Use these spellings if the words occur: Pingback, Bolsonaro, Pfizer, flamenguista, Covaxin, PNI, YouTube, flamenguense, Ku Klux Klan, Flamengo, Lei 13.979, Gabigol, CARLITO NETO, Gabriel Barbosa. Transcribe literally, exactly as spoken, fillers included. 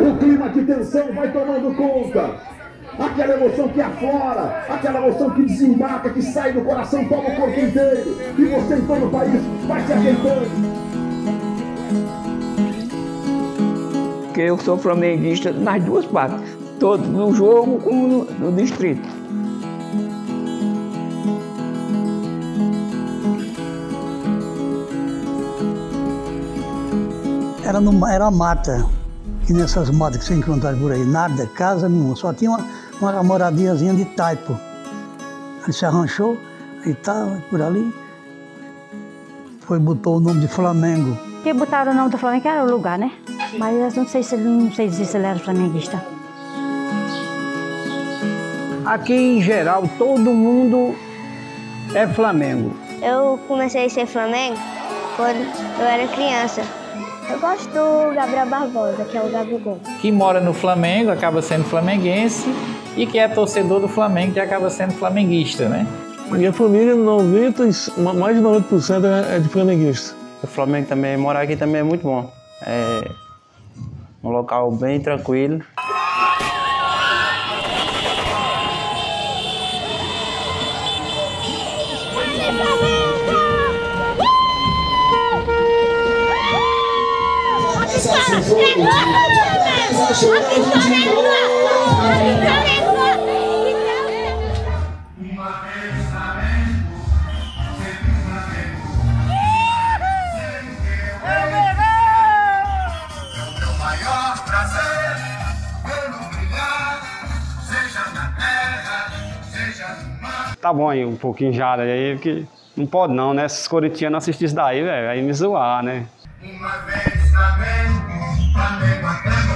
O clima de tensão vai tomando conta. Aquela emoção que aflora, aquela emoção que desembarca, que sai do coração, toma o corpo inteiro. E você em todo o país vai se ajeitando. Porque eu sou flamenguista nas duas partes, tanto no jogo como no, no distrito. Era, numa, era mata, e nessas matas que você encontrava por aí, nada, casa nenhuma, só tinha uma, uma moradiazinha de taipo. Aí se arranchou, aí estava por ali, foi botou o nome de Flamengo. Porque botaram o nome do Flamengo, que era o lugar, né? Mas eu não sei se ele, não sei dizer se ele era flamenguista. Aqui, em geral, todo mundo é Flamengo. Eu comecei a ser Flamengo quando eu era criança. Eu gosto do Gabriel Barbosa, que é o Gabigol. Que mora no Flamengo, acaba sendo flamenguense. E que é torcedor do Flamengo, que acaba sendo flamenguista, né? Minha família, noventa, mais de noventa por cento é de flamenguista. O Flamengo também, morar aqui também é muito bom. É... um local bem tranquilo. Tá bom aí um pouquinho de área aí, porque não pode não, né? Esses corintianos assistirem isso daí, velho, aí me zoar, né? Uma vez Flamengo, Flamengo, Flamengo.